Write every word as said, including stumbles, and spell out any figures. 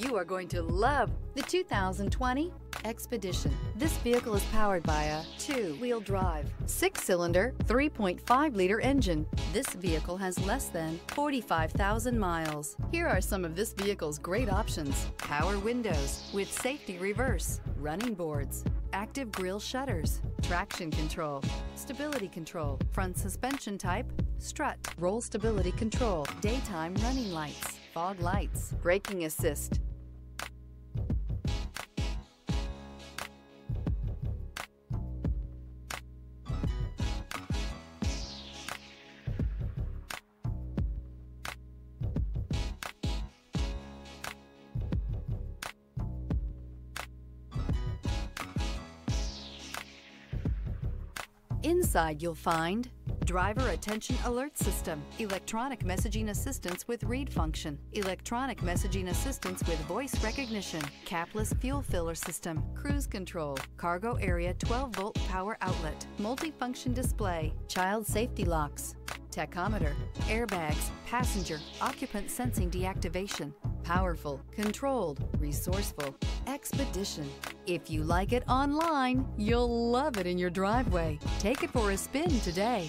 you are going to love the two thousand twenty Expedition. This vehicle is powered by a two-wheel drive, six-cylinder, three point five liter engine. This vehicle has less than forty-five thousand miles. Here are some of this vehicle's great options: power windows with safety reverse, running boards, active grille shutters, traction control, stability control, front suspension type, strut, roll stability control, daytime running lights, fog lights, braking assist. Inside you'll find driver attention alert system, electronic messaging assistance with read function, electronic messaging assistance with voice recognition, capless fuel filler system, cruise control, cargo area twelve volt power outlet, multifunction display, child safety locks, tachometer, airbags, passenger, occupant sensing deactivation. Powerful, controlled, resourceful Expedition. If you like it online, you'll love it in your driveway. Take it for a spin today.